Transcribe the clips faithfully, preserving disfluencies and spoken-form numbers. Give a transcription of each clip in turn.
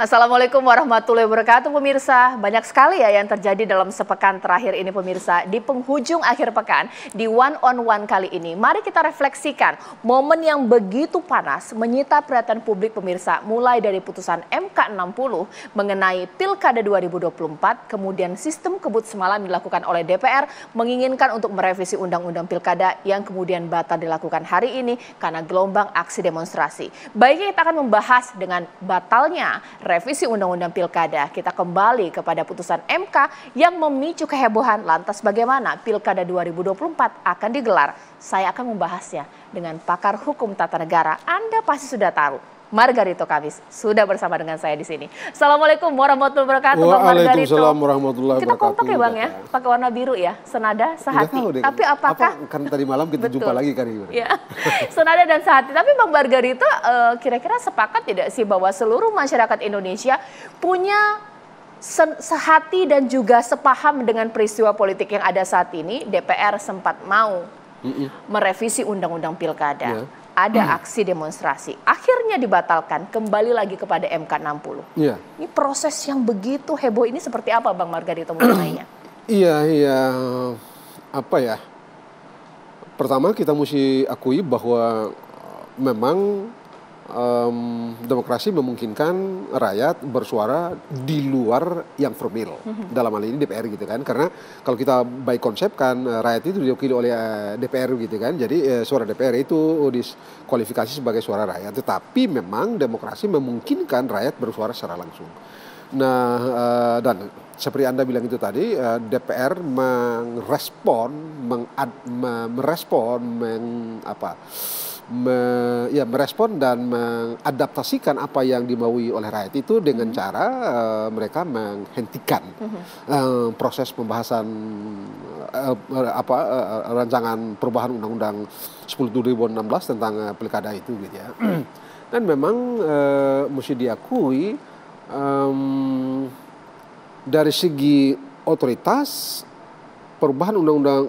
Assalamualaikum warahmatullahi wabarakatuh pemirsa. Banyak sekali ya yang terjadi dalam sepekan terakhir ini pemirsa. Di penghujung akhir pekan di One on One kali ini, mari kita refleksikan momen yang begitu panas menyita perhatian publik pemirsa, mulai dari putusan M K enam puluh mengenai Pilkada dua ribu dua puluh empat, kemudian sistem kebut semalam dilakukan oleh D P R menginginkan untuk merevisi Undang-Undang Pilkada yang kemudian batal dilakukan hari ini karena gelombang aksi demonstrasi. Baiknya kita akan membahas dengan batalnya revisi Undang-Undang Pilkada, kita kembali kepada putusan M K yang memicu kehebohan. Lantas bagaimana Pilkada dua ribu dua puluh empat akan digelar? Saya akan membahasnya dengan pakar hukum tata negara. Anda pasti sudah tahu, Margarito Kawis sudah bersama dengan saya di sini. Assalamualaikum warahmatullahi wabarakatuh. Waalaikumsalam warahmatullahi wabarakatuh. Kita kompak ya Bang ya, pakai warna biru ya, senada sehati. Deh, tapi apakah? Apa, kan tadi malam kita betul. Jumpa lagi kan ya. Senada dan sehati. Tapi Bang Margarito, kira-kira uh, sepakat tidak sih bahwa seluruh masyarakat Indonesia punya sehati dan juga sepaham dengan peristiwa politik yang ada saat ini? D P R sempat mau mm-mm. merevisi Undang-Undang Pilkada. Yeah. Ada aksi demonstrasi, akhirnya dibatalkan, kembali lagi kepada M K enam puluh. Iya. Ini proses yang begitu heboh ini seperti apa Bang Margarito mengenainya? Iya, iya. Apa ya? Pertama kita mesti akui bahwa memang um, demokrasi memungkinkan rakyat bersuara di luar yang formil. Mm-hmm. Dalam hal ini D P R gitu kan. Karena kalau kita by konsep kan rakyat itu diwakili oleh D P R gitu kan. Jadi eh, suara D P R itu diskualifikasi sebagai suara rakyat. Tetapi memang demokrasi memungkinkan rakyat bersuara secara langsung. Nah eh, dan seperti Anda bilang itu tadi, eh, D P R merespon, mengad, merespon, meng, apa... Me, ya, merespon dan mengadaptasikan apa yang dimaui oleh rakyat itu dengan mm-hmm. cara uh, mereka menghentikan mm-hmm. uh, proses pembahasan uh, uh, apa uh, rancangan perubahan Undang-Undang sepuluh dua ribu enam belas tentang uh, Pilkada itu gitu ya. Dan memang uh, mesti diakui um, dari segi otoritas perubahan undang-undang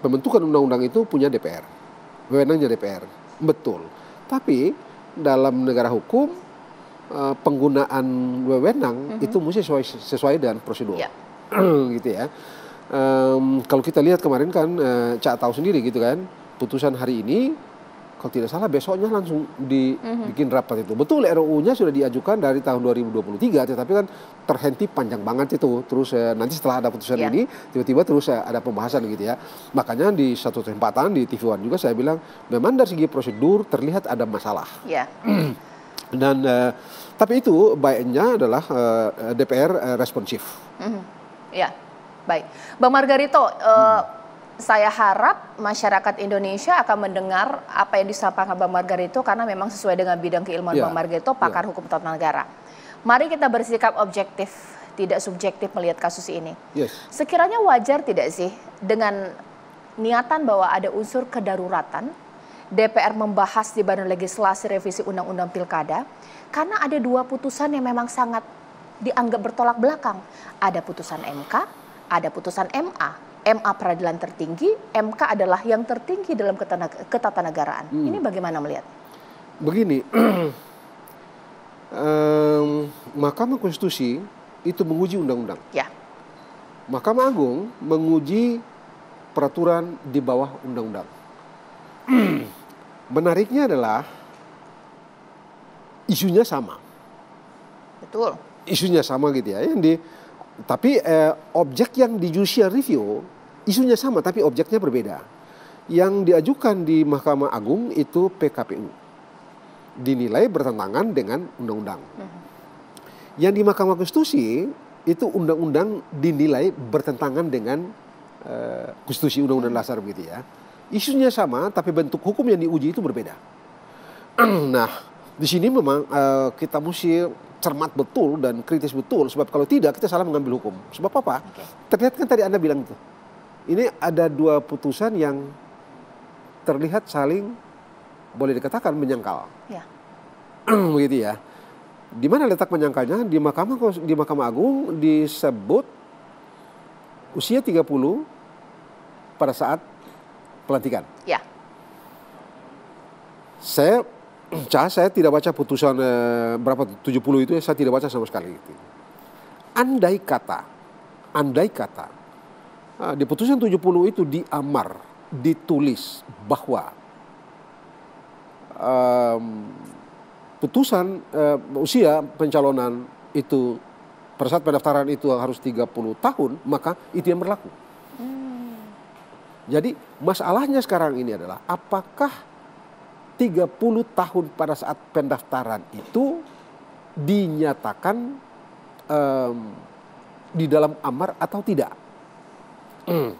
pembentukan undang-undang itu punya D P R, wewenangnya D P R. Betul, tapi dalam negara hukum penggunaan wewenang mm-hmm. itu mesti sesuai, sesuai dengan prosedur, yeah. gitu ya. Um, kalau kita lihat kemarin kan, uh, Cak tahu sendiri gitu kan, putusan hari ini kalau tidak salah besoknya langsung dibikin mm-hmm. rapat itu. Betul, R U U-nya sudah diajukan dari tahun dua ribu dua puluh tiga, tetapi kan terhenti panjang banget itu. Terus uh, nanti setelah ada putusan yeah. ini, tiba-tiba terus uh, ada pembahasan gitu ya. Makanya di satu kesempatan di tvOne juga saya bilang, memang dari segi prosedur terlihat ada masalah. Yeah. Dan uh, tapi itu baiknya adalah uh, D P R uh, responsif. Mm-hmm. Ya, yeah. Baik, Bang Margarito. Uh, hmm. Saya harap masyarakat Indonesia akan mendengar apa yang disampaikan Bang Margarito karena memang sesuai dengan bidang keilmuan ya, Bang Margarito, pakar ya. Hukum tata negara. Mari kita bersikap objektif, tidak subjektif melihat kasus ini. Yes. Sekiranya wajar tidak sih dengan niatan bahwa ada unsur kedaruratan, D P R membahas di badan legislasi revisi Undang-Undang Pilkada karena ada dua putusan yang memang sangat dianggap bertolak belakang. Ada putusan M K, ada putusan M A. M A peradilan tertinggi, M K adalah yang tertinggi dalam ketatanegaraan. Hmm. Ini bagaimana melihat? Begini, um, Mahkamah Konstitusi itu menguji undang-undang. Ya. Mahkamah Agung menguji peraturan di bawah undang-undang. Menariknya adalah isunya sama. Betul. Isunya sama gitu ya. Yang di, tapi eh, objek yang di judicial review isunya sama tapi objeknya berbeda. Yang diajukan di Mahkamah Agung itu P K P U. Dinilai bertentangan dengan undang-undang. Uh-huh. Yang di Mahkamah Konstitusi itu undang-undang dinilai bertentangan dengan uh, konstitusi undang-undang dasar begitu ya. Isunya sama tapi bentuk hukum yang diuji itu berbeda. Nah, di sini memang uh, kita mesti cermat betul dan kritis betul, sebab kalau tidak kita salah mengambil hukum. Sebab apa? Okay. Terlihat kan tadi Anda bilang itu. Ini ada dua putusan yang terlihat saling boleh dikatakan menyangkal. Yeah. Begitu ya. Di mana letak menyangkalnya? Di Mahkamah di Mahkamah Agung disebut usia tiga puluh pada saat pelantikan. Ya. Yeah. Saya saya tidak baca putusan eh, berapa tujuh puluh itu, saya tidak baca sama sekali. Gitu. Andai kata, andai kata nah, di putusan tujuh puluh itu diamar, ditulis bahwa eh, putusan eh, usia pencalonan itu pada saat pendaftaran itu harus tiga puluh tahun, maka itu yang berlaku. Hmm. Jadi masalahnya sekarang ini adalah apakah tiga puluh tahun pada saat pendaftaran itu dinyatakan um, di dalam amar atau tidak. Hmm.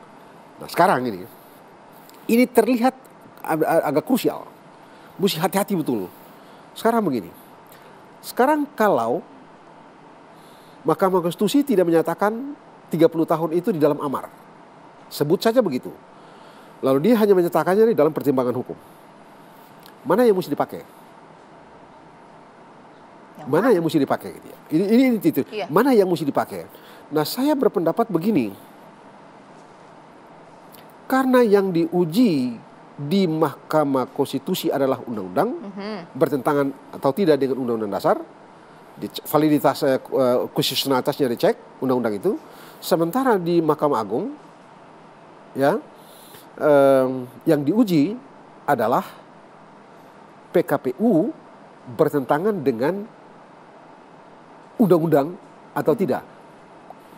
Nah sekarang ini, ini terlihat ag agak krusial. Mesti hati-hati betul. Sekarang begini, sekarang kalau Mahkamah Konstitusi tidak menyatakan tiga puluh tahun itu di dalam amar, sebut saja begitu. Lalu dia hanya menyatakannya di dalam pertimbangan hukum. Mana yang mesti dipakai? Yang mana yang mesti dipakai? Ini, ini, ini itu. Iya. Mana yang mesti dipakai? Nah, saya berpendapat begini. Karena yang diuji di Mahkamah Konstitusi adalah undang-undang, mm-hmm. bertentangan atau tidak dengan Undang-Undang Dasar, validitas eh, konstitusionalitasnya dicek undang-undang itu. Sementara di Mahkamah Agung, ya, eh, yang diuji adalah P K P U bertentangan dengan undang-undang atau tidak.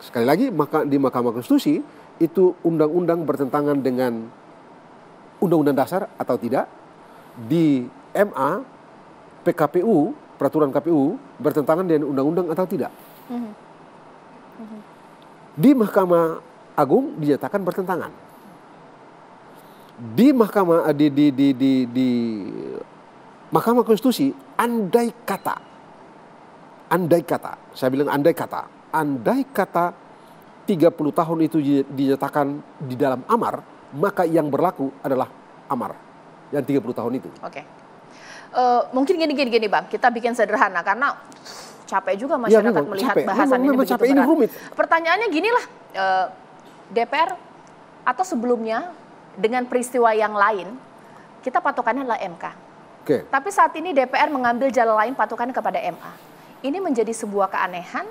Sekali lagi maka di Mahkamah Konstitusi itu undang-undang bertentangan dengan Undang-Undang Dasar atau tidak. Di M A P K P U, peraturan K P U bertentangan dengan undang-undang atau tidak. Mm-hmm. Mm-hmm. Di Mahkamah Agung dinyatakan bertentangan. Di Mahkamah di di di di, di Mahkamah Konstitusi, andai kata, andai kata, saya bilang andai kata, andai kata tiga puluh tahun itu dinyatakan di dalam amar, maka yang berlaku adalah amar yang tiga puluh tahun itu. Oke, uh, mungkin gini-gini Bang, kita bikin sederhana karena capek juga masyarakat ya, memang, melihat capek. bahasan memang, ini begitu berat. Ini rumit. Pertanyaannya ginilah, uh, D P R atau sebelumnya dengan peristiwa yang lain, kita patokannya adalah M K. Okay. Tapi saat ini D P R mengambil jalan lain patokan kepada M A. Ini menjadi sebuah keanehan,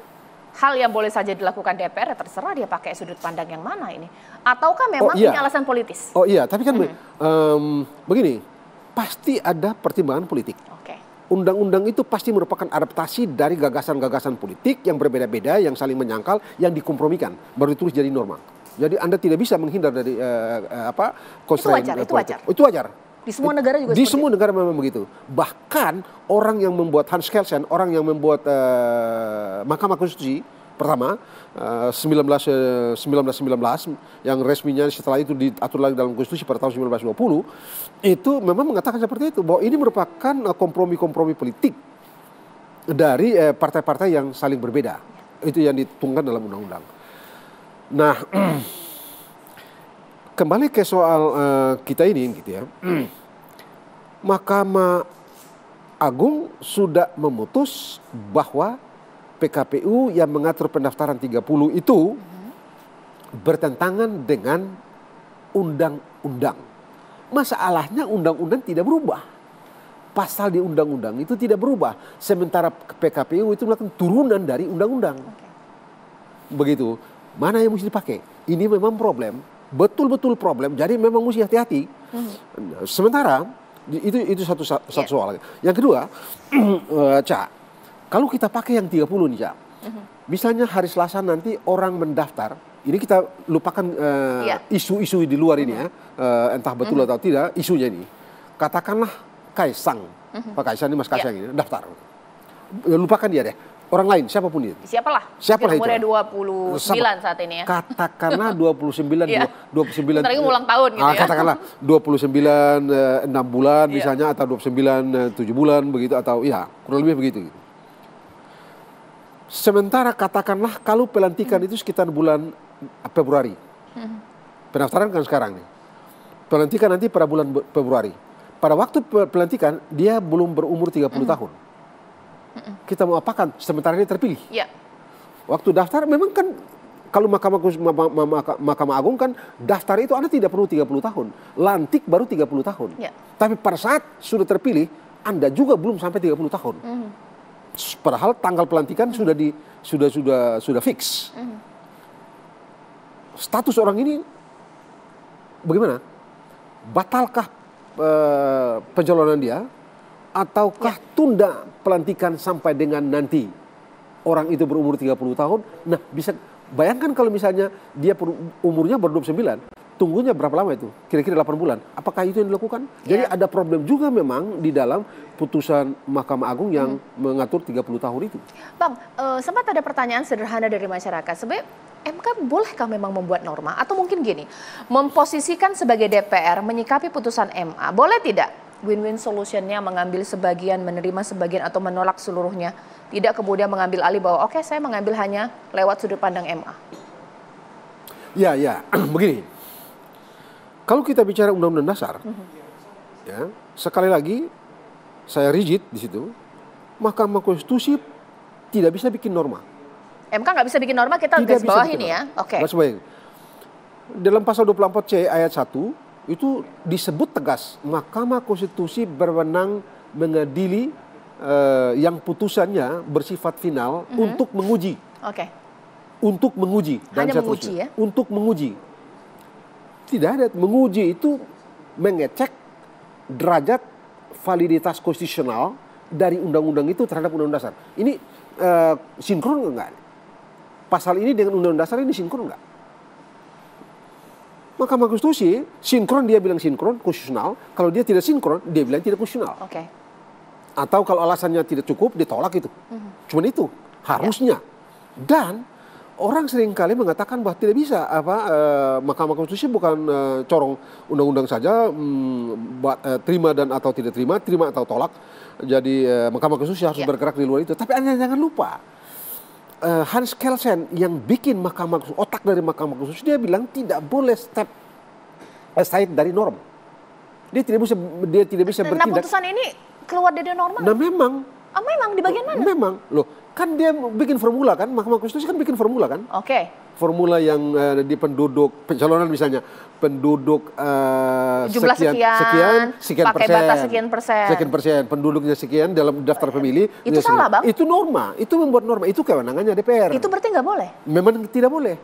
hal yang boleh saja dilakukan D P R, terserah dia pakai sudut pandang yang mana ini. Ataukah memang oh, iya. ini alasan politis? Oh iya, tapi kan hmm. um, begini, pasti ada pertimbangan politik. Okay. Undang-undang itu pasti merupakan adaptasi dari gagasan-gagasan politik yang berbeda-beda, yang saling menyangkal, yang dikompromikan, baru ditulis jadi norma. Jadi Anda tidak bisa menghindar dari uh, apa constraint politik. Itu wajar, itu wajar. Di semua negara juga Di semua itu. negara memang begitu. Bahkan orang yang membuat Hans Kelsen, orang yang membuat uh, Mahkamah Konstitusi pertama uh, seribu sembilan ratus sembilan belas yang resminya setelah itu diatur lagi dalam Konstitusi pada tahun seribu sembilan ratus dua puluh, itu memang mengatakan seperti itu, bahwa ini merupakan kompromi-kompromi politik dari partai-partai uh, yang saling berbeda. Itu yang dituangkan dalam undang-undang. Nah, kembali ke soal uh, kita ini gitu ya. Mahkamah Agung sudah memutus bahwa P K P U yang mengatur pendaftaran tiga puluh itu bertentangan dengan undang-undang. Masalahnya undang-undang tidak berubah. Pasal di undang-undang itu tidak berubah. Sementara P K P U itu melakukan turunan dari undang-undang. Begitu. Mana yang mesti dipakai? Ini memang problem. Betul-betul problem, jadi memang mesti hati-hati. Hmm. Sementara, itu itu satu, satu yeah. soal. Yang kedua, Cak, kalau kita pakai yang tiga puluh nih Cak, hmm. misalnya hari Selasa nanti orang mendaftar, ini kita lupakan isu-isu uh, yeah. di luar hmm. ini ya, uh, entah betul hmm. atau tidak isunya ini. Katakanlah Kaesang, hmm. Pak Kaesang ini Mas Kaesang yeah. ini, daftar. Lupakan dia deh. Orang lain, siapapun dia. Siapalah. Siapalah itu. Umurnya dua puluh sembilan saat ini ya. Katakanlah dua puluh sembilan. Iya. dua puluh sembilan. Ntar lagi ulang tahun gitu ya. Katakanlah dua puluh sembilan enam bulan iya. misalnya, atau dua puluh sembilan tujuh bulan begitu, atau ya kurang lebih begitu. Sementara katakanlah kalau pelantikan hmm. itu sekitar bulan Februari. Hmm. Pendaftaran kan sekarang nih. Pelantikan nanti pada bulan Februari. Pada waktu pelantikan dia belum berumur tiga puluh hmm. tahun. Kita mau apakan sementara ini terpilih. Ya. Waktu daftar memang kan kalau Mahkamah, Mahkamah Agung kan daftar itu Anda tidak perlu tiga puluh tahun. Lantik baru tiga puluh tahun. Ya. Tapi pada saat sudah terpilih Anda juga belum sampai tiga puluh tahun. Mm. Padahal tanggal pelantikan mm. sudah di sudah sudah sudah fix. Mm. Status orang ini bagaimana? Batalkah eh, pencalonan dia, ataukah ya. tunda pelantikan sampai dengan nanti orang itu berumur tiga puluh tahun? Nah, bisa bayangkan kalau misalnya dia umurnya baru dua puluh sembilan. Tunggunya berapa lama itu? Kira-kira delapan bulan. Apakah itu yang dilakukan? Yeah. Jadi ada problem juga memang di dalam putusan Mahkamah Agung yang hmm. mengatur tiga puluh tahun itu. Bang, e, sempat ada pertanyaan sederhana dari masyarakat. Sebenarnya M K bolehkah memang membuat norma? Atau mungkin gini, memposisikan sebagai D P R menyikapi putusan M A, boleh tidak? Win-win solutionnya mengambil sebagian, menerima sebagian, atau menolak seluruhnya. Tidak kemudian mengambil alih bahwa oke okay, saya mengambil hanya lewat sudut pandang M A. Ya, ya. Begini. Kalau kita bicara undang-undang dasar, mm-hmm. ya, sekali lagi saya rigid di situ, Mahkamah Konstitusi tidak bisa bikin norma. M K nggak bisa bikin norma, kita garis bawah ini ya. Oke. Okay. Dalam pasal dua puluh empat C ayat satu itu disebut tegas Mahkamah Konstitusi berwenang mengadili uh, yang putusannya bersifat final mm-hmm. untuk menguji. Oke. Okay. Untuk menguji dan hanya menguji ya. Untuk menguji. Tidak ada. Menguji itu mengecek derajat validitas konstitusional dari undang-undang itu terhadap undang-undang dasar. Ini uh, sinkron enggak? Pasal ini dengan undang-undang dasar ini sinkron enggak? Mahkamah Konstitusi sinkron dia bilang sinkron, konstitusional. Kalau dia tidak sinkron, dia bilang tidak konstitusional. Oke. Okay. Atau kalau alasannya tidak cukup, ditolak itu. Mm-hmm. Cuman itu harusnya. Yeah. Dan orang seringkali mengatakan bahwa tidak bisa apa eh, Mahkamah Konstitusi bukan eh, corong undang-undang saja mm, ba, eh, terima dan atau tidak terima, terima atau tolak. Jadi eh, Mahkamah Konstitusi harus yeah. bergerak di luar itu. Tapi Anda jangan lupa eh, Hans Kelsen yang bikin Mahkamah Konstitusi, otak dari Mahkamah Konstitusi, dia bilang tidak boleh step aside dari norm. Dia tidak bisa dia tidak bisa bertindak. Nah, putusan ini keluar dari norma. Nah, memang. Oh, memang di bagian mana? Memang. Loh, kan dia bikin formula kan, Mahkamah Konstitusi kan bikin formula kan. Oke. Okay. Formula yang uh, di penduduk, pencalonan misalnya, penduduk uh, jumlah sekian, sekian, sekian pakai persen, batas sekian persen, sekian persen, penduduknya sekian dalam daftar pemilih. Itu salah sekian. Bang? Itu norma, itu membuat norma, itu kewenangannya D P R. Itu berarti nggak boleh? Memang tidak boleh.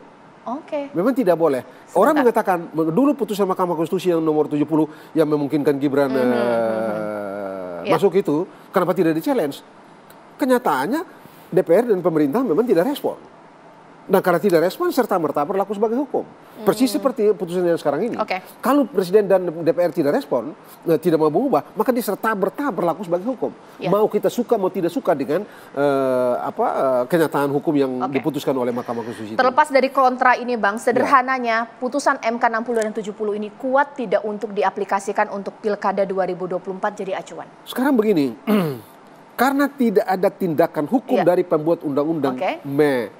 Oke. Okay. Memang tidak boleh. Sebentar. Orang mengatakan, dulu putusan Mahkamah Konstitusi yang nomor tujuh puluh yang memungkinkan Gibran mm-hmm. uh, mm-hmm. masuk yeah. itu, kenapa tidak di-challenge? Kenyataannya D P R dan pemerintah memang tidak respon. Nah, karena tidak respon serta-merta berlaku sebagai hukum. Persis hmm. seperti putusan yang sekarang ini. Okay. Kalau Presiden dan D P R tidak respon, nah, tidak mau mengubah, maka dia serta-merta berlaku sebagai hukum. Yeah. Mau kita suka, mau tidak suka dengan uh, apa uh, kenyataan hukum yang okay. diputuskan oleh Mahkamah Konstitusi. Terlepas itu. Dari kontra ini, Bang, sederhananya yeah. putusan M K enam puluh dan tujuh puluh ini kuat tidak untuk diaplikasikan untuk Pilkada dua ribu dua puluh empat jadi acuan? Sekarang begini... Karena tidak ada tindakan hukum yeah. dari pembuat undang-undang okay. me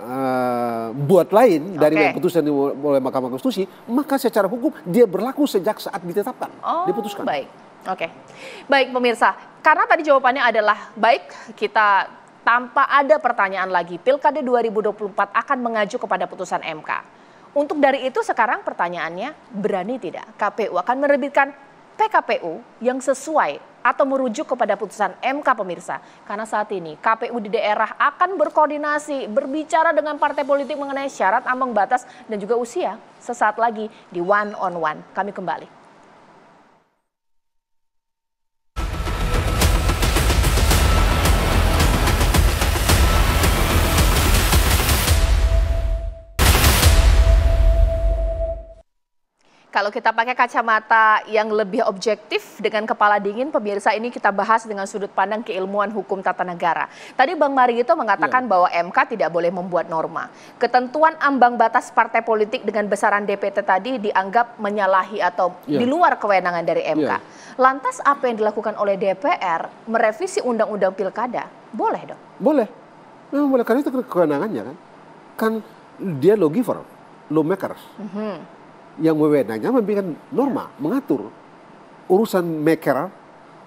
uh, buat lain dari okay. putusan oleh Mahkamah Konstitusi, maka secara hukum dia berlaku sejak saat ditetapkan, oh, diputuskan. Baik, oke, okay. baik pemirsa. Karena tadi jawabannya adalah baik, kita tanpa ada pertanyaan lagi, Pilkada dua ribu dua puluh empat akan mengacu kepada putusan M K. Untuk dari itu sekarang pertanyaannya, berani tidak K P U akan menerbitkan P K P U yang sesuai atau merujuk kepada putusan M K pemirsa. Karena saat ini K P U di daerah akan berkoordinasi, berbicara dengan partai politik mengenai syarat ambang batas dan juga usia. Sesaat lagi di One on One. Kami kembali. Kalau kita pakai kacamata yang lebih objektif dengan kepala dingin, pemirsa, ini kita bahas dengan sudut pandang keilmuan hukum tata negara. Tadi Bang Margarito mengatakan ya. bahwa M K tidak boleh membuat norma. Ketentuan ambang batas partai politik dengan besaran D P T tadi dianggap menyalahi atau ya. di luar kewenangan dari M K. Ya. Lantas apa yang dilakukan oleh D P R merevisi undang-undang Pilkada? Boleh dong? Boleh. Memang boleh, karena itu kewenangannya kan. Kan dia lawgiver, lawmaker. Mm-hmm. Yang wewenangnya memberikan norma, mengatur urusan maker,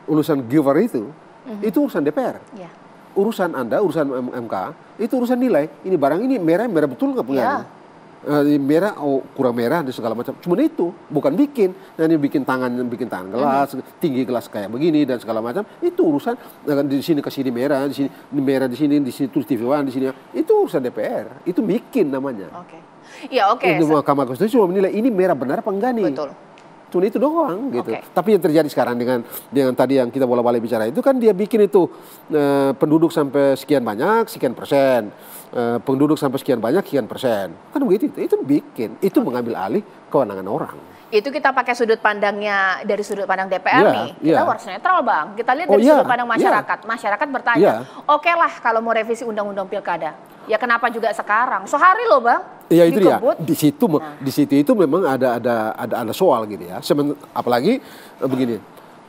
urusan giver itu, mm-hmm. itu urusan D P R. Yeah. Urusan Anda, urusan M K, itu urusan nilai. Ini barang ini merah, merah betul nggak punya? Yeah. di merah, oh, kurang merah, di segala macam. Cuman itu, bukan bikin. Nah, ini bikin tangan, bikin tangan gelas, hmm. tinggi gelas kayak begini dan segala macam. Itu urusan di sini ke sini merah, di sini merah di sini, di sini tulis tvOne di sini. Itu urusan D P R. Itu bikin namanya. Oke. Okay. Ya, oke. Okay. Itu Mahkamah Konstitusi cuma menilai ini merah benar apa enggak nih. Betul. Cuma itu doang gitu. Okay. Tapi yang terjadi sekarang dengan dengan tadi yang kita bola-balik bicara itu kan dia bikin itu eh, penduduk sampai sekian banyak, sekian persen. Eh, penduduk sampai sekian banyak, sekian persen. Kan begitu, itu bikin. Itu okay. mengambil alih kewenangan orang. Itu kita pakai sudut pandangnya dari sudut pandang D P R yeah, nih. Kita yeah. harus netral, Bang. Kita lihat dari oh, yeah, sudut pandang masyarakat. Yeah. Masyarakat bertanya, yeah. oke okay lah kalau mau revisi Undang-Undang Pilkada. Ya kenapa juga sekarang? Sehari loh, Bang. Ya itu ya. Di situ, nah. di situ itu memang ada ada ada ada soal gitu ya. Semen, apalagi eh, begini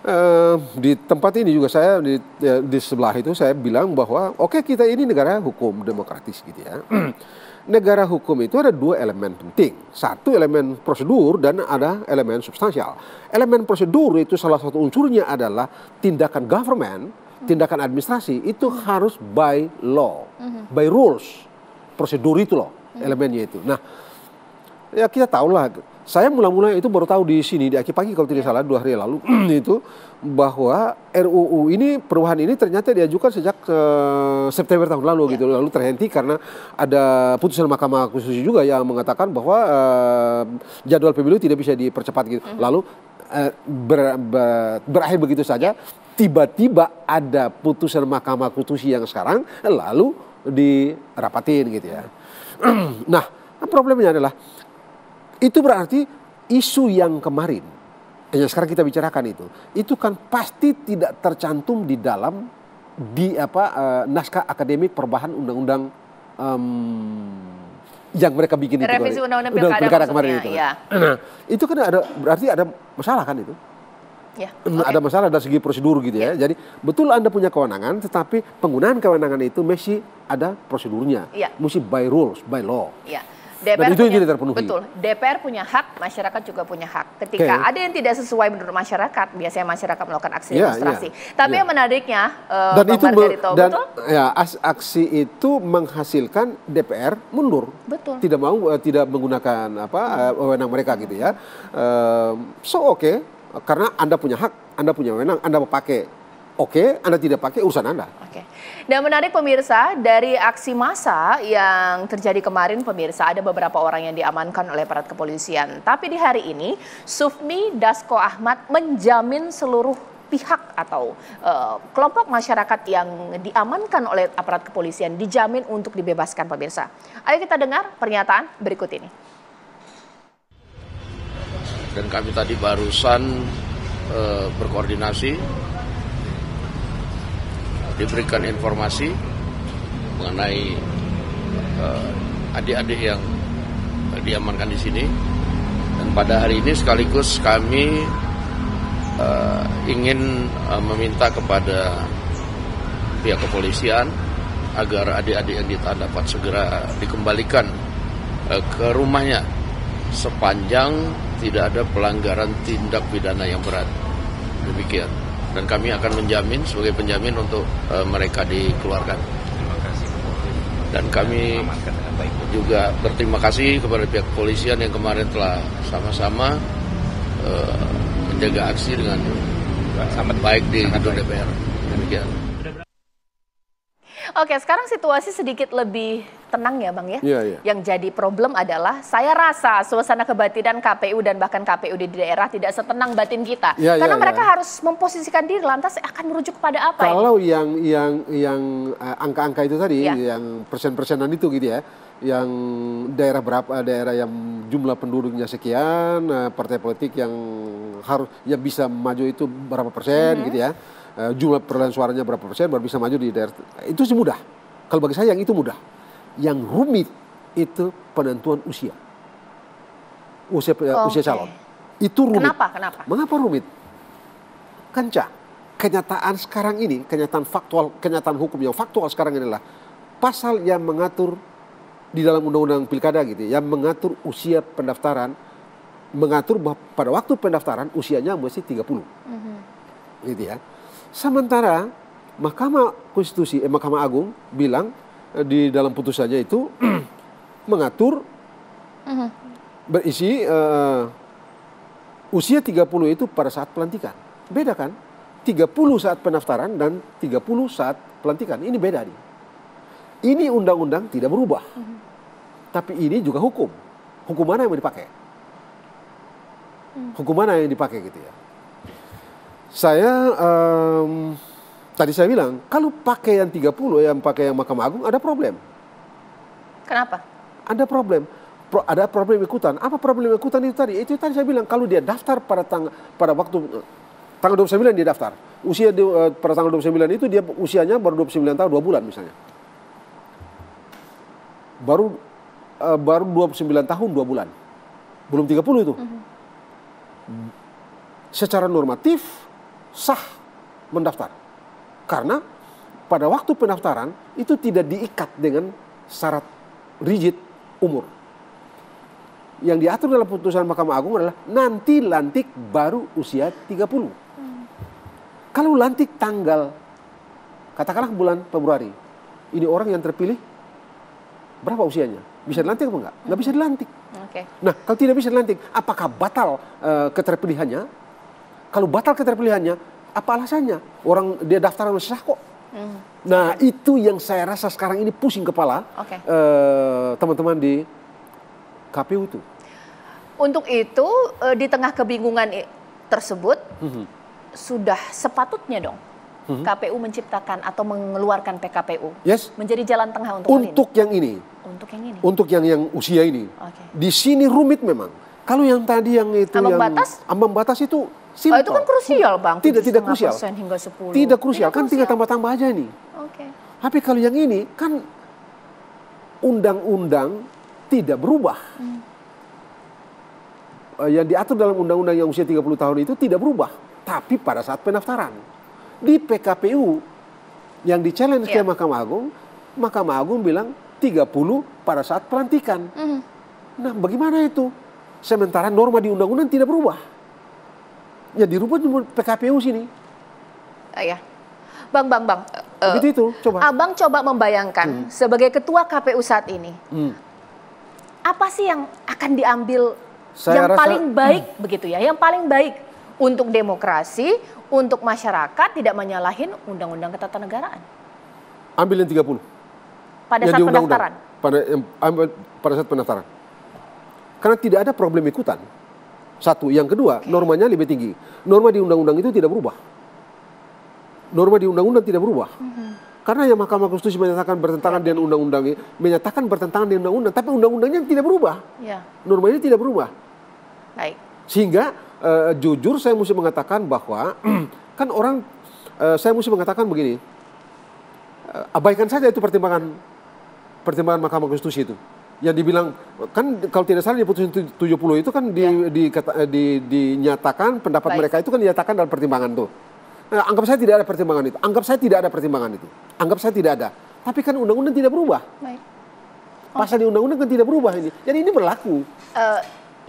eh, di tempat ini juga saya di, eh, di sebelah itu saya bilang bahwa oke okay, kita ini negara hukum demokratis gitu ya. Negara hukum itu ada dua elemen penting. Satu elemen prosedur dan ada elemen substansial. Elemen prosedur itu salah satu unsurnya adalah tindakan government, tindakan administrasi itu harus by law, by rules. Prosedur itu loh. Elemennya itu. Nah, ya kita tahulah. Saya mula-mula itu baru tahu di sini di akhir pagi kalau tidak salah dua hari lalu itu bahwa R U U ini perubahan ini ternyata diajukan sejak uh, September tahun lalu yeah. gitu, lalu terhenti karena ada putusan Mahkamah Konstitusi juga yang mengatakan bahwa uh, jadwal pemilu tidak bisa dipercepat gitu. Mm-hmm. Lalu uh, ber, ber, berakhir begitu saja. Tiba-tiba ada putusan Mahkamah Konstitusi yang sekarang lalu dirapatin gitu ya. Nah, problemnya adalah itu berarti isu yang kemarin yang sekarang kita bicarakan itu itu kan pasti tidak tercantum di dalam di apa eh, naskah akademik perubahan undang-undang um, yang mereka bikin itu revisi undang-undang pilkada kemarin itu. Ya. Nah, itu kan ada berarti ada masalah kan itu. Ya, okay. Ada masalah dari segi prosedur gitu ya. ya. Jadi betul Anda punya kewenangan, tetapi penggunaan kewenangan itu mesti ada prosedurnya, ya. mesti by rules, by law. Ya. D P R Dan itu punya, yang terpenuhi. Betul. D P R punya hak, masyarakat juga punya hak. Ketika okay. ada yang tidak sesuai menurut masyarakat, biasanya masyarakat melakukan aksi yeah, demonstrasi. Yeah, Tapi yeah. yang menariknya, uh, dan Bang itu Margarito, dan betul? Ya, aksi itu menghasilkan D P R mundur. Betul. Tidak mau, uh, tidak menggunakan apa wewenang hmm. mereka gitu ya. Uh, so oke. Okay. Karena Anda punya hak, Anda punya wewenang, Anda mau pakai. Oke, Anda tidak pakai, urusan Anda. Oke. Dan menarik pemirsa, dari aksi massa yang terjadi kemarin pemirsa, ada beberapa orang yang diamankan oleh aparat kepolisian. Tapi di hari ini, Sufmi Dasko Ahmad menjamin seluruh pihak atau uh, kelompok masyarakat yang diamankan oleh aparat kepolisian dijamin untuk dibebaskan pemirsa. Ayo kita dengar pernyataan berikut ini. Dan kami tadi barusan e, berkoordinasi, diberikan informasi mengenai adik-adik e, yang e, diamankan di sini. Dan pada hari ini sekaligus kami e, ingin e, meminta kepada pihak kepolisian agar adik-adik yang ditahan dapat segera dikembalikan e, ke rumahnya sepanjang tidak ada pelanggaran tindak pidana yang berat. Demikian. Dan kami akan menjamin sebagai penjamin untuk e, mereka dikeluarkan. Dan kami juga berterima kasih kepada pihak kepolisian yang kemarin telah sama-sama e, menjaga aksi dengan sangat baik di gedung D P R. Demikian. Oke, sekarang situasi sedikit lebih tenang ya Bang ya. Ya, ya. Yang jadi problem adalah saya rasa suasana kebatinan K P U dan bahkan K P U di daerah tidak setenang batin kita. Ya, karena ya, mereka ya. harus memposisikan diri lantas akan merujuk kepada apa? Kalau ini? yang yang yang angka-angka itu tadi, ya. yang persen-persenan itu gitu ya. Yang daerah berapa, daerah yang jumlah penduduknya sekian, partai politik yang harus yang bisa maju itu berapa persen mm-hmm. gitu ya. Uh, jumlah perolehan suaranya berapa persen baru bisa maju di daerah. Itu sih mudah. Kalau bagi saya yang itu mudah. Yang rumit itu penentuan usia. Usia okay. usia calon. Itu rumit. Kenapa? Kenapa? Mengapa rumit? Kanca. Kenyataan sekarang ini, kenyataan faktual, kenyataan hukum yang faktual sekarang inilah pasal yang mengatur di dalam undang-undang pilkada gitu, yang mengatur usia pendaftaran, mengatur bahwa pada waktu pendaftaran usianya mesti tiga puluh. Mm-hmm. Gitu ya. Sementara Mahkamah Konstitusi, eh, Mahkamah Agung bilang eh, di dalam putusannya itu mengatur uh-huh. berisi uh, usia tiga puluh itu pada saat pelantikan. Beda kan? tiga puluh saat pendaftaran dan tiga puluh saat pelantikan. Ini beda nih. Ini undang-undang tidak berubah. Uh-huh. Tapi ini juga hukum. Hukum mana yang mau dipakai? Uh-huh. Hukum mana yang dipakai gitu ya. Saya... Um, Tadi saya bilang, kalau pakai yang tiga puluh, yang pakai yang Mahkamah Agung, ada problem. Kenapa? Ada problem. Pro, ada problem ikutan. Apa problem ikutan itu tadi? Itu tadi saya bilang, kalau dia daftar pada tang, pada waktu, tanggal dua puluh sembilan dia daftar. Usia di, uh, pada tanggal dua puluh sembilan itu, dia usianya baru dua puluh sembilan tahun, dua bulan misalnya. Baru uh, baru dua puluh sembilan tahun, dua bulan. Belum tiga puluh itu. Mm-hmm. Secara normatif, sah mendaftar. Karena pada waktu pendaftaran itu tidak diikat dengan syarat rigid umur. Yang diatur dalam putusan Mahkamah Agung adalah nanti lantik baru usia tiga puluh. Hmm. Kalau lantik tanggal, katakanlah bulan Februari, ini orang yang terpilih berapa usianya? Bisa dilantik apa enggak? Nggak bisa dilantik. Okay. Nah, kalau tidak bisa dilantik, apakah batal uh, keterpilihannya? Kalau batal keterpilihannya, apa alasannya? Orang dia daftar masih sah kok. Mm. Nah, itu yang saya rasa sekarang ini pusing kepala okay. eh, teman-teman di K P U itu. Untuk itu, eh, di tengah kebingungan tersebut, mm-hmm. sudah sepatutnya dong mm-hmm. K P U menciptakan atau mengeluarkan P K P U yes. menjadi jalan tengah untuk, untuk ini. yang ini. Untuk yang ini. Untuk yang yang usia ini. Okay. Di sini rumit memang. Kalau yang tadi yang itu ambang yang batas, ambang batas itu simple. Oh, itu kan krusial Bang. Tidak tidak krusial. Hingga sepuluh. Tidak krusial, kan tinggal tambah-tambah aja nih. Oke. Okay. Tapi kalau yang ini kan undang-undang tidak berubah. Hmm. Yang diatur dalam undang-undang yang usia tiga puluh tahun itu tidak berubah, tapi pada saat pendaftaran. Di P K P U yang di-challenge yeah. ke Mahkamah Agung, Mahkamah Agung bilang tiga puluh pada saat pelantikan. Hmm. Nah, bagaimana itu? Sementara norma di undang-undang tidak berubah. Ya dirubah cuma P K P U sini. Uh, ya. Bang, bang, bang. Uh, Begitu itu, coba. Abang coba membayangkan hmm. sebagai ketua K P U saat ini. Hmm. Apa sih yang akan diambil Saya yang rasa, paling baik hmm. begitu ya? Yang paling baik untuk demokrasi, untuk masyarakat tidak menyalahin undang-undang ketatanegaraan. Ambil yang tiga puluh. Pada yang saat pendaftaran. Pada ambil, pada saat pendaftaran. Karena tidak ada problem ikutan. Satu, yang kedua okay. normanya lebih tinggi. Norma di undang-undang itu tidak berubah. Norma di undang-undang tidak berubah. Mm-hmm. Karena yang Mahkamah Konstitusi menyatakan bertentangan yeah. dengan undang-undang, menyatakan bertentangan dengan undang-undang, tapi undang-undangnya tidak berubah. Yeah. Normanya tidak berubah. Baik. Sehingga uh, jujur saya mesti mengatakan bahwa kan orang uh, saya mesti mengatakan begini, uh, abaikan saja itu pertimbangan pertimbangan Mahkamah Konstitusi itu. Yang dibilang kan kalau tidak salah di putusan tujuh puluh itu kan di, ya. di, di, dinyatakan pendapat Baik. mereka itu kan dinyatakan dalam pertimbangan tuh. Nah, anggap saya tidak ada pertimbangan itu. Anggap saya tidak ada pertimbangan itu. Anggap saya tidak ada. Tapi kan undang-undang tidak berubah. Baik. Oh. Pasal di undang-undang kan tidak berubah ini. Jadi ini berlaku. Uh,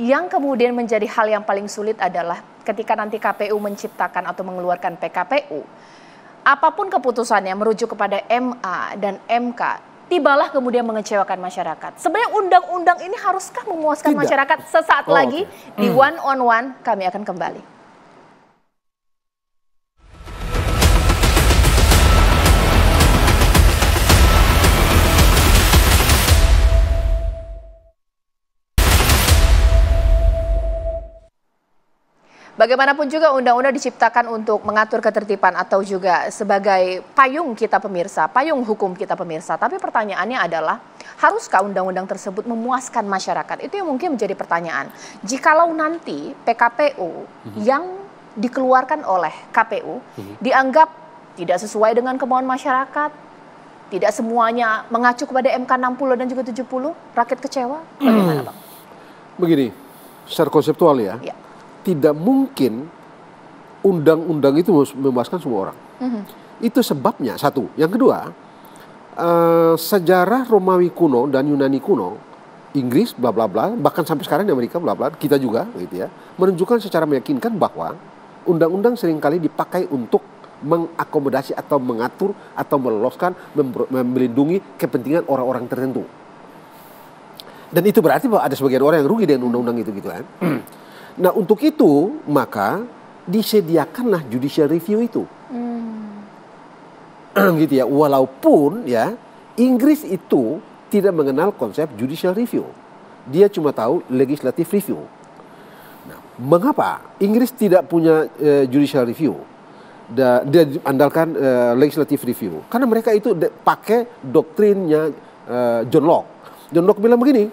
yang kemudian menjadi hal yang paling sulit adalah ketika nanti K P U menciptakan atau mengeluarkan P K P U. Apapun keputusannya merujuk kepada M A dan M K. Tibalah kemudian mengecewakan masyarakat. Sebenarnya undang-undang ini haruskah memuaskan Tidak. masyarakat? Sesaat oh, lagi okay. di One on One kami akan kembali. Bagaimanapun juga undang-undang diciptakan untuk mengatur ketertiban atau juga sebagai payung kita pemirsa, payung hukum kita pemirsa. Tapi pertanyaannya adalah, haruskah undang-undang tersebut memuaskan masyarakat? Itu yang mungkin menjadi pertanyaan. Jikalau nanti P K P U mm-hmm. yang dikeluarkan oleh K P U mm-hmm. dianggap tidak sesuai dengan kemauan masyarakat, tidak semuanya mengacu kepada M K enam puluh dan juga tujuh puluh, rakyat kecewa, bagaimana Bang? Begini, secara konseptual ya. ya. Tidak mungkin undang-undang itu memuaskan semua orang. Mm-hmm. Itu sebabnya, satu. Yang kedua, uh, sejarah Romawi kuno dan Yunani kuno, Inggris, bla bla bla, bahkan sampai sekarang di Amerika, bla bla, kita juga, gitu ya, menunjukkan secara meyakinkan bahwa undang-undang seringkali dipakai untuk mengakomodasi atau mengatur atau meloloskan, mem- melindungi kepentingan orang-orang tertentu. Dan itu berarti bahwa ada sebagian orang yang rugi dengan undang-undang itu gitu kan. Mm. Nah untuk itu maka disediakanlah judicial review itu. Mm. Gitu ya, walaupun ya Inggris itu tidak mengenal konsep judicial review. Dia cuma tahu legislative review. Nah, mengapa Inggris tidak punya uh, judicial review? Da, dia andalkan uh, legislative review. Karena mereka itu de, pakai doktrinnya uh, John Locke. John Locke bilang begini,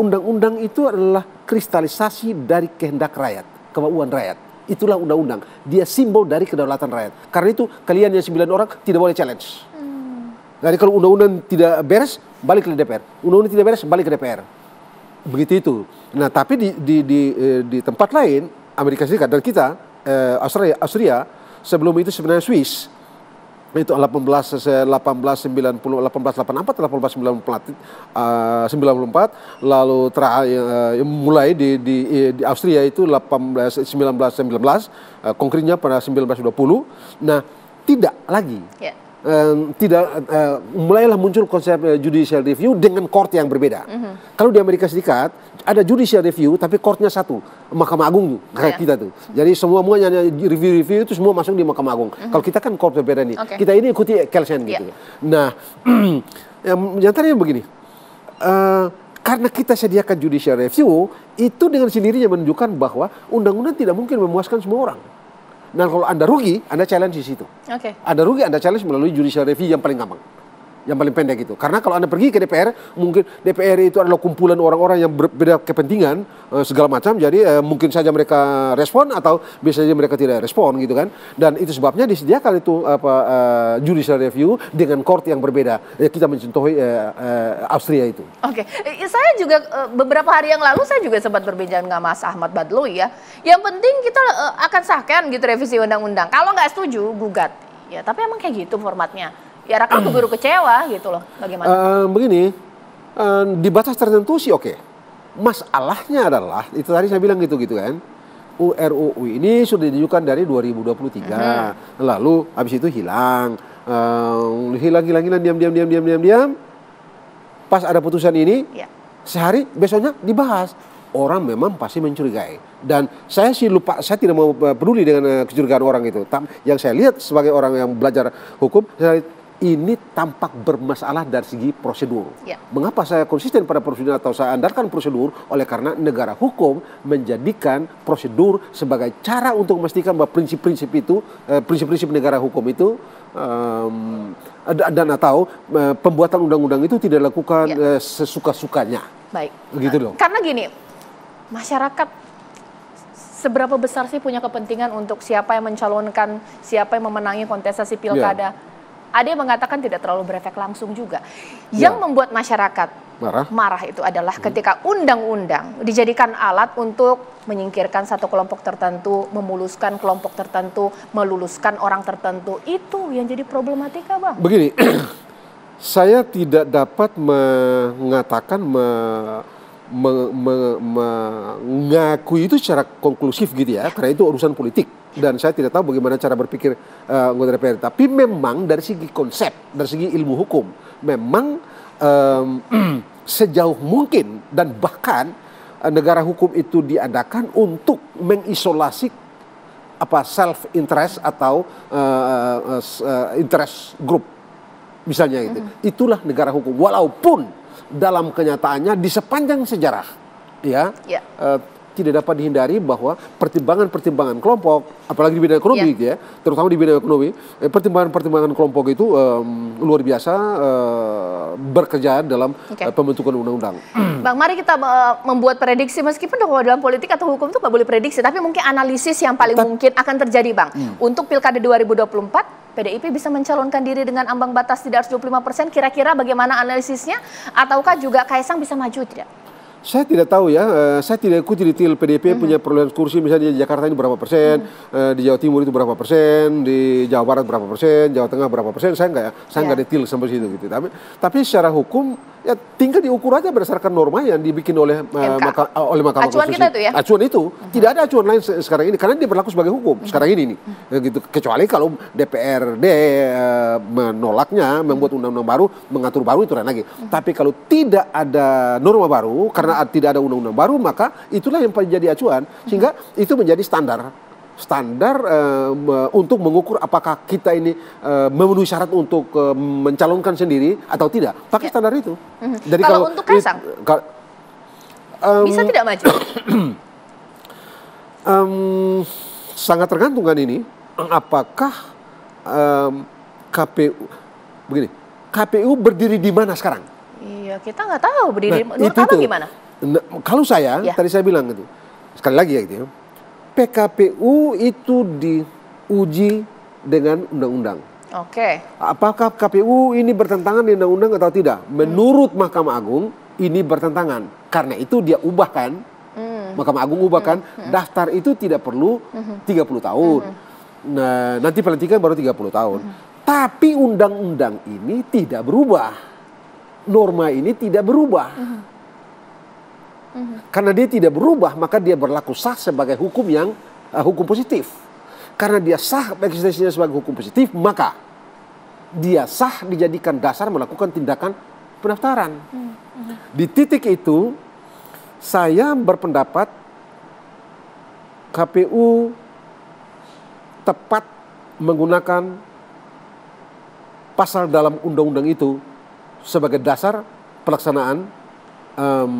undang-undang itu adalah kristalisasi dari kehendak rakyat, kemauan rakyat. Itulah undang-undang. Dia simbol dari kedaulatan rakyat. Karena itu kalian yang sembilan orang tidak boleh challenge. Hmm. Jadi kalau undang-undang tidak beres, balik ke D P R. Undang-undang tidak beres, balik ke D P R. Begitu itu. Nah tapi di, di, di, di tempat lain, Amerika Serikat dan kita, eh, Australia, Australia, sebelum itu sebenarnya Swiss itu delapan belas sembilan puluh delapan belas sembilan puluh delapan belas sembilan puluh empat lalu ter, uh, mulai di, di, di Austria itu delapan belas sembilan belas sembilan belas uh, konkretnya pada seribu sembilan ratus dua puluh. Nah tidak lagi yeah. uh, tidak uh, mulailah muncul konsep judicial review dengan court yang berbeda. Mm-hmm. Kalau di Amerika Serikat ada judicial review tapi courtnya satu, Mahkamah Agung kayak yeah. kita tuh. Jadi semuanya review-review itu semua masuk di Mahkamah Agung. Mm-hmm. Kalau kita kan court berbeda nih. Okay. Kita ini ikuti Kelsen yeah. gitu. Nah, yang tadinya begini. Uh, karena kita sediakan judicial review, itu dengan sendirinya menunjukkan bahwa undang-undang tidak mungkin memuaskan semua orang. Dan kalau Anda rugi, Anda challenge di situ. Okay. Anda rugi, Anda challenge melalui judicial review yang paling gampang, yang paling pendek itu. Karena kalau Anda pergi ke D P R, mungkin D P R itu adalah kumpulan orang-orang yang berbeda kepentingan segala macam. Jadi mungkin saja mereka respon atau biasanya mereka tidak respon gitu kan. Dan itu sebabnya disediakan itu apa uh, judicial review dengan court yang berbeda. Ya, kita mencontohi uh, uh, Austria itu. Oke, okay. Saya juga uh, beberapa hari yang lalu saya juga sempat berbincang dengan Mas Ahmad Badloi ya. Yang penting kita uh, akan sahkan gitu revisi undang-undang. Kalau nggak setuju gugat. Ya, tapi emang kayak gitu formatnya. Ya rakyat keburu kecewa gitu loh, bagaimana? Uh, begini, uh, di batas tertentu sih oke. Okay. Masalahnya adalah, itu tadi saya bilang gitu-gitu kan, R U U ini sudah diajukan dari dua ribu dua puluh tiga, uh-huh. lalu habis itu hilang. Uh, hilang, hilang, hilang, diam, diam, diam, diam, diam, diam. Pas ada putusan ini, yeah. sehari besoknya dibahas. Orang memang pasti mencurigai. Dan saya sih lupa, saya tidak mau peduli dengan kecurigaan orang itu. Yang saya lihat sebagai orang yang belajar hukum, saya ini tampak bermasalah dari segi prosedur. Ya. Mengapa saya konsisten pada prosedur atau saya andalkan prosedur? Oleh karena negara hukum menjadikan prosedur sebagai cara untuk memastikan bahwa prinsip-prinsip itu, prinsip-prinsip negara hukum itu um, dan atau pembuatan undang-undang itu tidak dilakukan ya. sesuka-sukanya. Baik. Begitu dong. Karena gini, masyarakat seberapa besar sih punya kepentingan untuk siapa yang mencalonkan, siapa yang memenangi kontestasi pilkada? Ya. Ada yang mengatakan tidak terlalu berefek langsung juga. Yang ya. membuat masyarakat marah, marah itu adalah hmm. ketika undang-undang dijadikan alat untuk menyingkirkan satu kelompok tertentu, memuluskan kelompok tertentu, meluluskan orang tertentu. Itu yang jadi problematika, Bang. Begini, saya tidak dapat mengatakan me, me, me, me, mengakui itu secara konklusif gitu ya, karena itu urusan politik. Dan saya tidak tahu bagaimana cara berpikir uh, anggota D P R. Tapi memang dari segi konsep, dari segi ilmu hukum, memang um, sejauh mungkin dan bahkan uh, negara hukum itu diadakan untuk mengisolasi apa self interest atau uh, uh, interest group, misalnya itu. Mm-hmm. Itulah negara hukum. Walaupun dalam kenyataannya di sepanjang sejarah, ya. Yeah. Uh, tidak dapat dihindari bahwa pertimbangan-pertimbangan kelompok, apalagi di bidang ekonomi, yeah. ya, terutama di bidang ekonomi, pertimbangan-pertimbangan kelompok itu um, luar biasa uh, bekerja dalam okay. uh, pembentukan undang-undang. Bang, mari kita uh, membuat prediksi, meskipun dalam politik atau hukum itu nggak boleh prediksi, tapi mungkin analisis yang paling Tad... mungkin akan terjadi, Bang. Hmm. Untuk Pilkada dua ribu dua puluh empat, P D I P bisa mencalonkan diri dengan ambang batas tidak harus dua puluh lima persen, kira-kira bagaimana analisisnya? Ataukah juga Kaesang bisa maju tidak? Saya tidak tahu ya, uh, saya tidak ikuti detail P D I P mm-hmm. punya perolehan kursi misalnya di Jakarta ini berapa persen, mm. uh, di Jawa Timur itu berapa persen, di Jawa Barat berapa persen, Jawa Tengah berapa persen, saya nggak, saya nggak yeah. detail sampai situ gitu. Tapi, tapi secara hukum ya tinggal diukur aja berdasarkan norma yang dibikin oleh uh, maka, uh, oleh Mahkamah Konstitusi. Acuan kita itu ya? Acuan itu. Tidak ada acuan lain se sekarang ini, karena dia berlaku sebagai hukum sekarang ini nih. Gitu. Kecuali kalau D P R D uh, menolaknya, membuat undang-undang baru, mengatur baru, itu lain lagi. Tapi kalau tidak ada norma baru, karena tidak ada undang-undang baru, maka itulah yang menjadi acuan. Sehingga itu menjadi standar. Standar uh, untuk mengukur apakah kita ini uh, memenuhi syarat untuk uh, mencalonkan sendiri atau tidak. Pakai ya. standar itu. Mm-hmm. Jadi kalau, kalau untuk Kaesang, um, bisa tidak maju? um, sangat tergantung kan ini. Apakah um, K P U begini? K P U berdiri di mana sekarang? Iya, kita nggak tahu berdiri. Nah, menurut kamu gimana? Nah, kalau saya ya. tadi saya bilang gitu. Sekali lagi ya gitu ya. P K P U itu diuji dengan undang-undang. Oke. Okay. Apakah K P U ini bertentangan dengan undang-undang atau tidak? Menurut hmm. Mahkamah Agung ini bertentangan. Karena itu dia ubahkan. Hmm. Mahkamah Agung ubahkan. Hmm. Hmm. Daftar itu tidak perlu hmm. tiga puluh tahun. Hmm. Nah, nanti pelantikan baru tiga puluh tahun. Hmm. Tapi undang-undang ini tidak berubah. Norma ini tidak berubah. Hmm. Karena dia tidak berubah, maka dia berlaku sah sebagai hukum yang uh, hukum positif. Karena dia sah eksistensinya sebagai hukum positif, maka dia sah dijadikan dasar melakukan tindakan pendaftaran. Di titik itu, saya berpendapat K P U tepat menggunakan pasal dalam undang-undang itu sebagai dasar pelaksanaan um,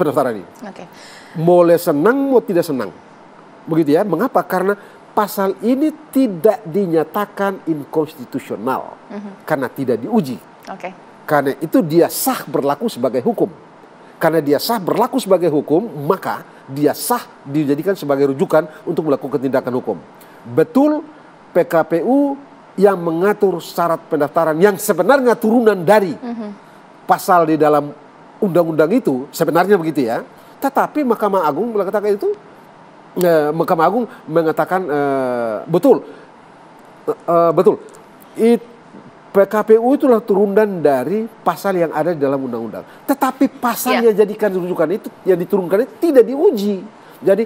pendaftaran ini. Okay. Boleh senang, mau tidak senang. Begitu ya. Mengapa? Karena pasal ini tidak dinyatakan inkonstitusional. Mm-hmm. Karena tidak diuji. Okay. Karena itu dia sah berlaku sebagai hukum. Karena dia sah berlaku sebagai hukum, maka dia sah dijadikan sebagai rujukan untuk melakukan tindakan hukum. Betul, P K P U yang mengatur syarat pendaftaran yang sebenarnya turunan dari mm-hmm. pasal di dalam undang-undang itu, sebenarnya begitu ya. Tetapi Mahkamah Agung mengatakan itu, eh, Mahkamah Agung mengatakan eh, betul, eh, betul. It, P K P U itulah turunan dari pasal yang ada di dalam undang-undang. Tetapi pasal yeah. yang jadikan rujukan itu, yang diturunkan itu tidak diuji. Jadi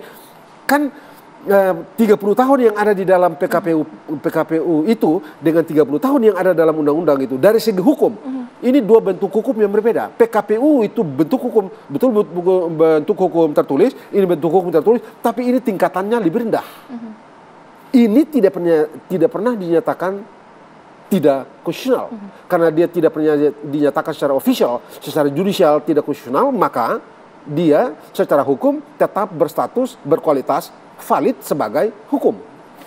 kan eh, tiga puluh tahun yang ada di dalam P K P U, mm-hmm. P K P U itu dengan tiga puluh tahun yang ada dalam undang-undang itu dari segi hukum. Mm-hmm. Ini dua bentuk hukum yang berbeda. P K P U itu bentuk hukum, betul bentuk hukum tertulis, ini bentuk hukum tertulis, tapi ini tingkatannya lebih rendah. Mm-hmm. Ini tidak pernah tidak pernah dinyatakan tidak konstitusional. Mm-hmm. Karena dia tidak pernah dinyatakan secara official, secara judicial tidak konstitusional, maka dia secara hukum tetap berstatus, berkualitas, valid sebagai hukum.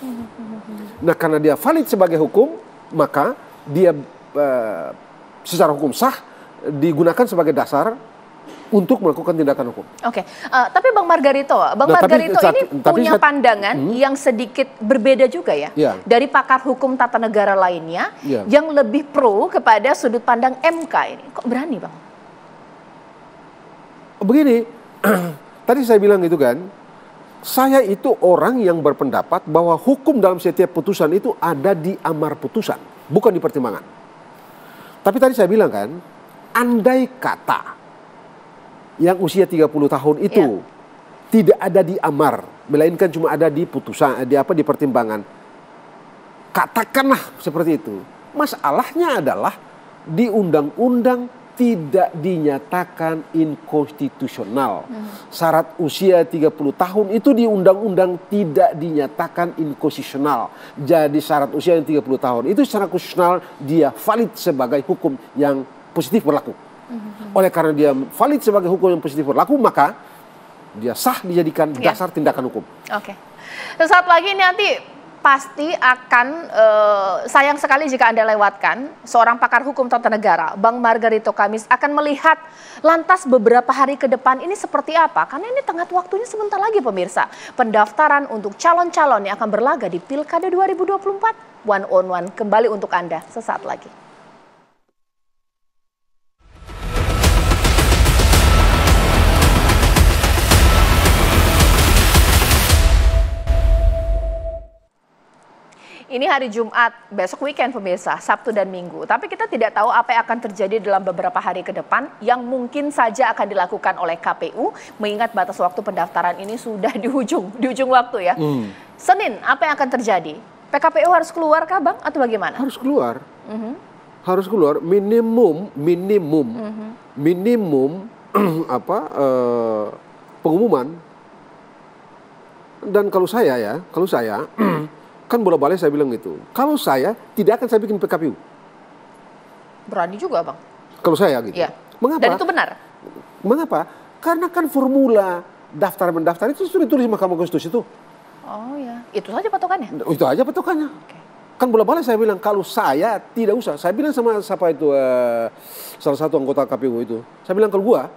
Mm-hmm. Nah, karena dia valid sebagai hukum, maka dia uh, secara hukum sah digunakan sebagai dasar untuk melakukan tindakan hukum. Oke, okay. uh, tapi Bang Margarito, Bang nah, Margarito tapi, ini tapi, punya tapi, pandangan hmm. yang sedikit berbeda juga ya, ya. dari pakar hukum tata negara lainnya ya. yang lebih pro kepada sudut pandang M K ini. Kok berani, Bang? Begini, tadi saya bilang gitu kan, saya itu orang yang berpendapat bahwa hukum dalam setiap putusan itu ada di amar putusan, bukan di pertimbangan. Tapi tadi saya bilang kan, andai kata yang usia tiga puluh tahun itu ya. tidak ada di amar, melainkan cuma ada di putusan, di apa, di pertimbangan. Katakanlah seperti itu. Masalahnya adalah di undang-undang tidak dinyatakan inkonstitusional. Hmm. Syarat usia tiga puluh tahun itu di undang-undang tidak dinyatakan inkonstitusional. Jadi syarat usia yang tiga puluh tahun itu secara konstitusional dia valid sebagai hukum yang positif berlaku. Hmm. Oleh karena dia valid sebagai hukum yang positif berlaku, maka dia sah dijadikan yeah. dasar tindakan hukum. Oke. Okay. Saat lagi nanti pasti akan uh, sayang sekali jika Anda lewatkan seorang pakar hukum tata negara, Bang Margarito Kawis, akan melihat lantas beberapa hari ke depan ini seperti apa. Karena ini tengah waktunya sebentar lagi pemirsa. Pendaftaran untuk calon-calon yang akan berlaga di Pilkada dua ribu dua puluh empat, One on One kembali untuk Anda sesaat lagi. Ini hari Jumat, besok weekend pemirsa, Sabtu dan Minggu. Tapi kita tidak tahu apa yang akan terjadi dalam beberapa hari ke depan yang mungkin saja akan dilakukan oleh K P U, mengingat batas waktu pendaftaran ini sudah di ujung, di ujung waktu ya. Hmm. Senin, apa yang akan terjadi? P K P U harus keluar kah Bang atau bagaimana? Harus keluar. Mm-hmm. Harus keluar minimum, minimum, mm-hmm. minimum apa eh, pengumuman. Dan kalau saya ya, kalau saya... kan bola-balik saya bilang gitu. Kalau saya tidak akan saya bikin P K P U. Berani juga Bang. Kalau saya gitu. Ya. Mengapa? Dan itu benar. Mengapa? Karena kan formula daftar mendaftar itu sudah ditulis di Mahkamah Konstitusi itu. Oh ya. Itu saja patokannya. Itu aja patokannya. Okay. Kan bola-balik saya bilang kalau saya tidak usah. Saya bilang sama siapa itu uh, salah satu anggota K P U itu. Saya bilang kalau gua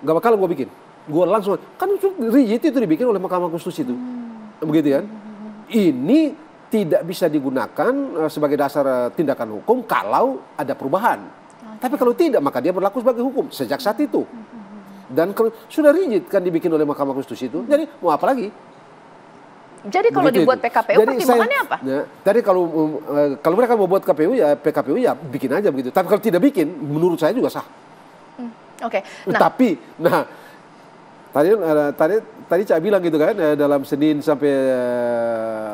nggak bakal gua bikin. Gua langsung kan rigid itu dibikin oleh Mahkamah Konstitusi itu. Hmm. Begitu kan? Hmm. Ini tidak bisa digunakan sebagai dasar tindakan hukum kalau ada perubahan. Okay. Tapi kalau tidak, maka dia berlaku sebagai hukum sejak saat itu. Dan kalau sudah rigid kan dibikin oleh Mahkamah Konstitusi itu, jadi mau apa lagi? Jadi kalau begitu dibuat itu. P K P U, jadi pertimbangannya saya, apa? Ya, jadi kalau kalau mereka mau buat K P U ya P K P U ya bikin aja begitu. Tapi kalau tidak bikin, menurut saya juga sah. Hmm. Oke. Okay. Nah. Tapi, nah tadi tadi tadi Cak bilang gitu kan dalam Senin sampai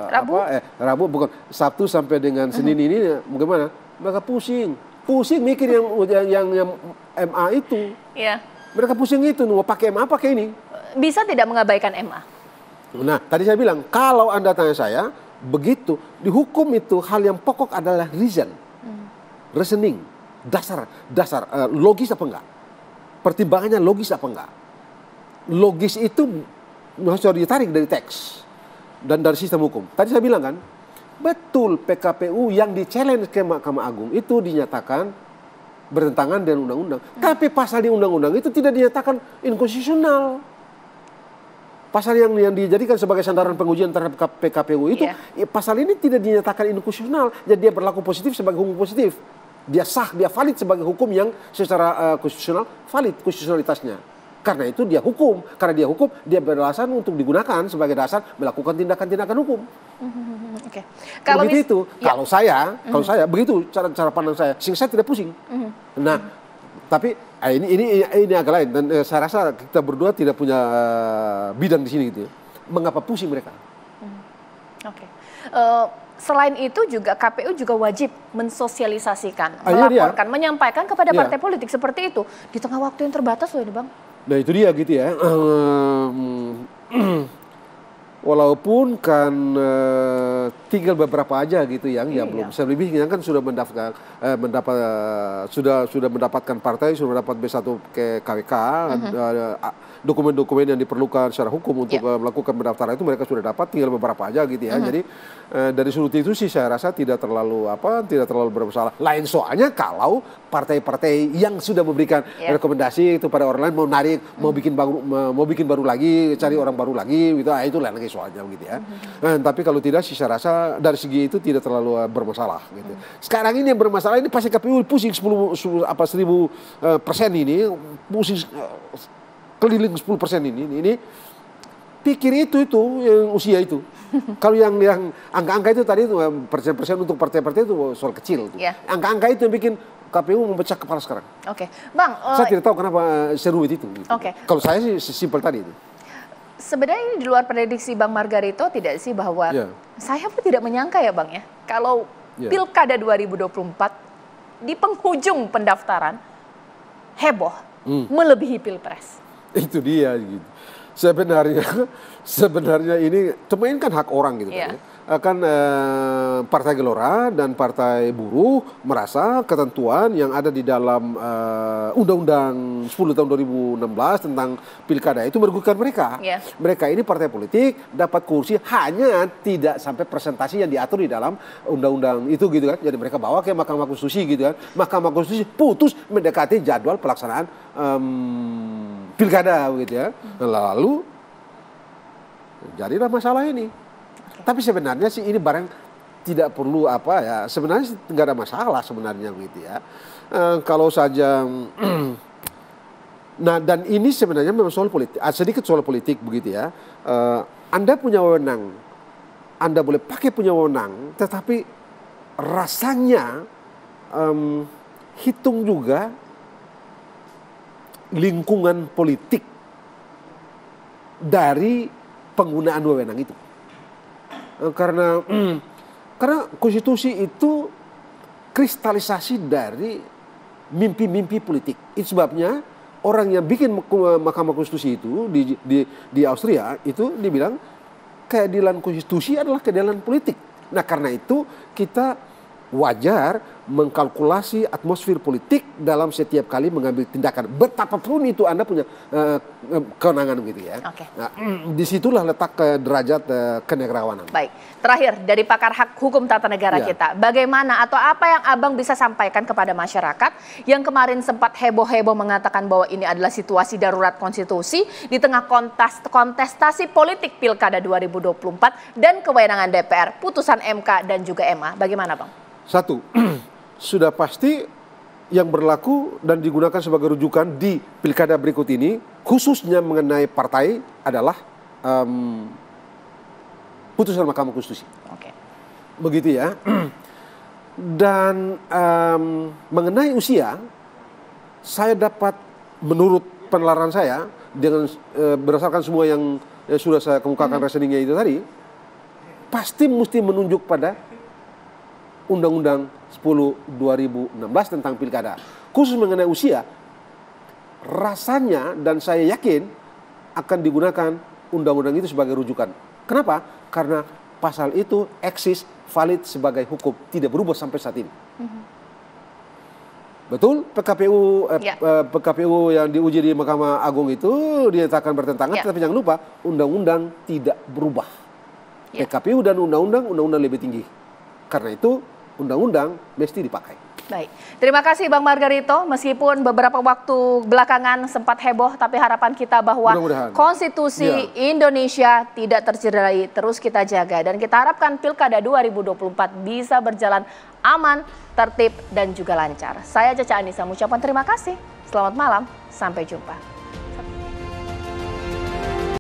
Rabu apa, eh, Rabu bukan Sabtu sampai dengan Senin ini bagaimana mereka pusing pusing mikir yang yang yang, yang M A itu ya. Mereka pusing itu mau pakai M A pakai ini bisa tidak mengabaikan M A. Nah tadi saya bilang kalau Anda tanya saya begitu di hukum itu hal yang pokok adalah reason reasoning dasar dasar logis apa enggak pertimbangannya logis apa enggak. Logis itu harus ditarik dari teks dan dari sistem hukum. Tadi saya bilang kan, betul P K P U yang di-challenge ke Mahkamah Agung itu dinyatakan bertentangan dengan undang-undang. Hmm. Tapi pasal di undang-undang itu tidak dinyatakan inkonstitusional. Pasal yang, yang dijadikan sebagai sandaran pengujian terhadap P K P U itu, yeah. pasal ini tidak dinyatakan inkonstitusional. Jadi dia berlaku positif sebagai hukum positif. Dia sah, dia valid sebagai hukum yang secara uh, konstitusional valid konstitusionalitasnya. Karena itu dia hukum, karena dia hukum dia beralasan untuk digunakan sebagai dasar melakukan tindakan-tindakan hukum. Mm-hmm. Oke. Okay. Kalau begitu, ya. kalau saya, mm-hmm. kalau saya begitu cara-cara pandang saya, sing saya tidak pusing. Mm-hmm. Nah, mm-hmm. tapi ini ini ini agak lain dan eh, saya rasa kita berdua tidak punya uh, bidang di sini gitu. Mengapa pusing mereka? Mm-hmm. Oke. Okay. Uh, Selain itu juga K P U juga wajib mensosialisasikan, ah, melaporkan, iya, iya. menyampaikan kepada iya. partai politik seperti itu di tengah waktu yang terbatas loh ini Bang. Nah itu dia gitu ya. Um, walaupun kan uh, tinggal beberapa aja gitu yang iya. ya belum. Selebihnya kan sudah mendaftar, eh, mendapat uh, sudah sudah mendapatkan partai, sudah mendapat B satu ke K W K, dokumen-dokumen uh-huh. uh, yang diperlukan secara hukum untuk yeah. uh, melakukan pendaftaran itu mereka sudah dapat. Tinggal beberapa aja gitu ya. Uh-huh. Jadi uh, dari sudut itu sih saya rasa tidak terlalu apa, tidak terlalu bermasalah. Lain soalnya kalau partai-partai yang sudah memberikan yeah. rekomendasi itu pada orang lain mau narik, mm. mau bikin baru, mau bikin baru lagi, cari mm. orang baru lagi, gitu, ah, itu lain lagi soalnya, gitu ya. Mm-hmm. Nah, tapi kalau tidak, sih saya rasa dari segi itu tidak terlalu bermasalah, gitu. Mm. Sekarang ini yang bermasalah ini pasti K P U pusing sepuluh apa seribu persen ini, pusing keliling sepuluh persen ini, ini pikir itu itu yang usia itu. Kalau yang yang angka-angka itu tadi itu persen-persen untuk partai-partai itu soal kecil, yeah. angka-angka itu yang bikin K P U memecah kepala sekarang. Oke, okay. Bang. Saya uh, tidak tahu kenapa seru itu. Gitu. Oke. Okay. Kalau saya sih simpel tadi itu. Sebenarnya ini di luar prediksi Bang Margarito tidak sih bahwa yeah. saya pun tidak menyangka ya Bang ya kalau yeah. Pilkada dua ribu dua puluh empat di penghujung pendaftaran heboh mm. melebihi Pilpres. Itu dia gitu. Sebenarnya sebenarnya ini cuma ini kan hak orang gitu yeah. kan. Ya. Kan eh, Partai Gelora dan Partai Buruh merasa ketentuan yang ada di dalam eh, Undang-Undang sepuluh tahun dua ribu enam belas tentang Pilkada itu merugikan mereka. Yeah. Mereka ini partai politik dapat kursi hanya tidak sampai presentasi yang diatur di dalam Undang-Undang itu gitu kan. Jadi mereka bawa ke Mahkamah Konstitusi gitu kan. Mahkamah Konstitusi putus mendekati jadwal pelaksanaan um, Pilkada gitu ya. Lalu jadilah masalah ini. Tapi sebenarnya sih ini barang tidak perlu apa ya, sebenarnya nggak ada masalah sebenarnya gitu ya. E, kalau saja, nah dan ini sebenarnya memang soal politik, sedikit soal politik begitu ya. E, Anda punya wewenang Anda boleh pakai punya wewenang, tetapi rasanya um, hitung juga lingkungan politik dari penggunaan wewenang itu. Karena karena konstitusi itu kristalisasi dari mimpi-mimpi politik. Itu sebabnya orang yang bikin Mahkamah Konstitusi itu di, di, di Austria itu dibilang keadilan konstitusi adalah keadilan politik. Nah, karena itu kita wajar mengkalkulasi atmosfer politik dalam setiap kali mengambil tindakan. Betapapun itu Anda punya uh, kewenangan begitu ya. Okay. Nah, disitulah letak uh, derajat uh, kenegarawanan. Baik, terakhir dari pakar hak hukum tata negara ya. Kita, bagaimana atau apa yang Abang bisa sampaikan kepada masyarakat yang kemarin sempat heboh-heboh mengatakan bahwa ini adalah situasi darurat konstitusi di tengah kontes kontestasi politik Pilkada dua ribu dua puluh empat dan kewenangan D P R, putusan M K dan juga M A. Bagaimana, Bang? Satu, sudah pasti yang berlaku dan digunakan sebagai rujukan di pilkada berikut ini, khususnya mengenai partai, adalah um, putusan Mahkamah Konstitusi. Oke. Begitu ya. Dan um, mengenai usia, saya dapat menurut penelitian saya, dengan uh, berdasarkan semua yang uh, sudah saya kemukakan hmm. reasoningnya itu tadi, pasti mesti menunjuk pada Undang-Undang sepuluh dua ribu enam belas tentang pilkada. Khusus mengenai usia, rasanya dan saya yakin akan digunakan undang-undang itu sebagai rujukan. Kenapa? Karena pasal itu eksis, valid sebagai hukum, tidak berubah sampai saat ini. Mm-hmm. Betul, P K P U eh, yeah. eh, P K P U yang diuji di Mahkamah Agung itu dinyatakan bertentangan, yeah. tapi jangan lupa undang-undang tidak berubah. Yeah. P K P U dan undang-undang, undang-undang lebih tinggi. Karena itu undang-undang mesti dipakai. Baik, terima kasih Bang Margarito. Meskipun beberapa waktu belakangan sempat heboh, tapi harapan kita bahwa konstitusi ya. Indonesia tidak tercederai, terus kita jaga. Dan kita harapkan Pilkada dua ribu dua puluh empat bisa berjalan aman, tertib, dan juga lancar. Saya Caca Anissa mengucapkan terima kasih. Selamat malam, sampai jumpa.